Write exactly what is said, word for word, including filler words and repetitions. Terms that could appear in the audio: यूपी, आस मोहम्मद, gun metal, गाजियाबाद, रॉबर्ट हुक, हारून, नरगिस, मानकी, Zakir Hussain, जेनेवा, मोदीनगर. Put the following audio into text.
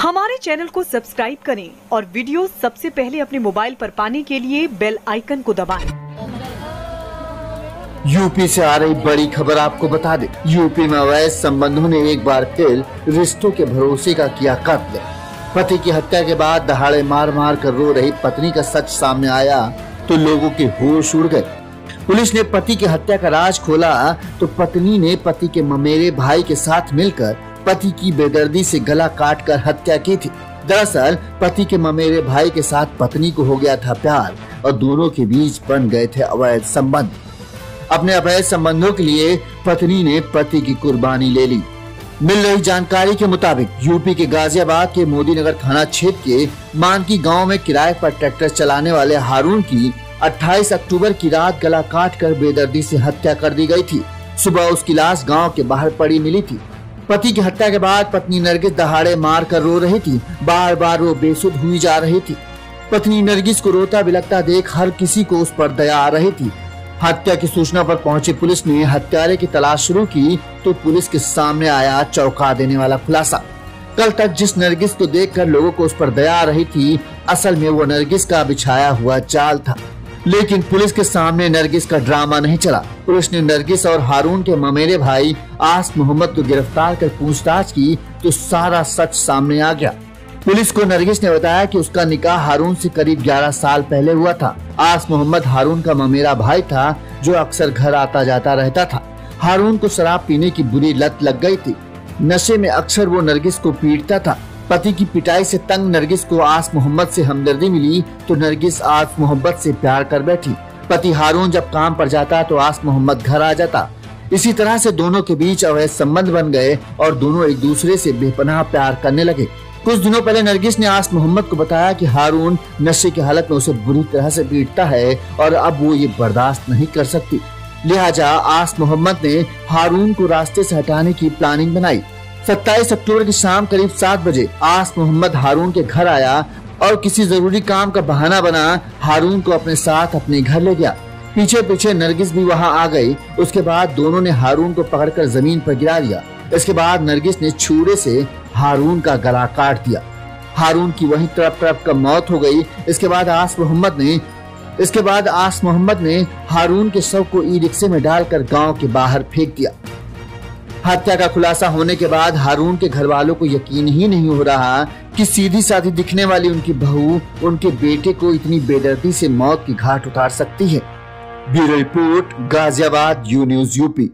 हमारे चैनल को सब्सक्राइब करें और वीडियो सबसे पहले अपने मोबाइल पर पाने के लिए बेल आइकन को दबाएं। यूपी से आ रही बड़ी खबर आपको बता दें, यूपी में अवैध संबंधों ने एक बार फिर रिश्तों के भरोसे का किया कत्ल। पति की हत्या के बाद दहाड़े मार मार कर रो रही पत्नी का सच सामने आया तो लोगों के होश उड़ गए। पुलिस ने पति की हत्या का राज खोला तो पत्नी ने पति के ममेरे भाई के साथ मिलकर पति की बेदर्दी से गला काट कर हत्या की थी। दरअसल पति के ममेरे भाई के साथ पत्नी को हो गया था प्यार और दोनों के बीच बन गए थे अवैध संबंध। अपने अवैध संबंधों के लिए पत्नी ने पति की कुर्बानी ले ली। मिल रही जानकारी के मुताबिक यूपी के गाजियाबाद के मोदीनगर थाना क्षेत्र के मानकी गांव में किराए पर ट्रैक्टर चलाने वाले हारून की अट्ठाईस अक्टूबर की रात गला काट कर बेदर्दी से हत्या कर दी गई थी। सुबह उसकी लाश गांव के बाहर पड़ी मिली थी। पति की हत्या के बाद पत्नी नरगिस दहाड़े मार कर रो रही थी। बार बार वो बेसुध हुई जा रही थी। पत्नी नरगिस को रोता बिलखता देख हर किसी को उस पर दया आ रही थी। हत्या की सूचना पर पहुंची पुलिस ने हत्यारे की तलाश शुरू की तो पुलिस के सामने आया चौंका देने वाला खुलासा। कल तक जिस नरगिस को देखकर लोगों को उस पर दया आ रही थी, असल में वो नरगिस का बिछाया हुआ जाल था। लेकिन पुलिस के सामने नरगिस का ड्रामा नहीं चला। पुलिस ने नरगिस और हारून के ममेरे भाई आस मोहम्मद को गिरफ्तार कर पूछताछ की तो सारा सच सामने आ गया। पुलिस को नरगिस ने बताया कि उसका निकाह हारून से करीब ग्यारह साल पहले हुआ था। आस मोहम्मद हारून का ममेरा भाई था जो अक्सर घर आता जाता रहता था। हारून को शराब पीने की बुरी लत लग गई थी। नशे में अक्सर वो नरगिस को पीटता था। पति की पिटाई से तंग नरगिस को आस मोहम्मद से हमदर्दी मिली तो नरगिस आस मोहम्मद से प्यार कर बैठी। पति हारून जब काम पर जाता तो आस मोहम्मद घर आ जाता। इसी तरह से दोनों के बीच अवैध संबंध बन गए और दोनों एक दूसरे से बेपनाह प्यार करने लगे। कुछ दिनों पहले नरगिस ने आस मोहम्मद को बताया कि हारून नशे की हालत में उसे बुरी तरह से पीटता है और अब वो ये बर्दाश्त नहीं कर सकती। लिहाजा आस मोहम्मद ने हारून को रास्ते से हटाने की प्लानिंग बनाई। सत्ताईस अक्टूबर की शाम करीब सात बजे आस मोहम्मद हारून के घर आया और किसी जरूरी काम का बहाना बना हारून को अपने साथ अपने घर ले गया। पीछे पीछे नरगिस भी वहाँ आ गई। उसके बाद दोनों ने हारून को पकड़ कर जमीन पर गिरा दिया। इसके बाद नरगिस ने छुरे से हारून का गला काट दिया। हारून की वहीं तड़प तड़प कर मौत हो गई। इसके बाद आस मोहम्मद ने इसके बाद आस मोहम्मद ने हारून के शव को ई रिक्शे में डालकर गांव के बाहर फेंक दिया। हत्या का खुलासा होने के बाद हारून के घर वालों को यकीन ही नहीं हो रहा कि सीधी साधी दिखने वाली उनकी बहू उनके बेटे को इतनी बेदर्दी से मौत की घाट उतार सकती है। Bureau report गाजियाबाद, U news यूपी।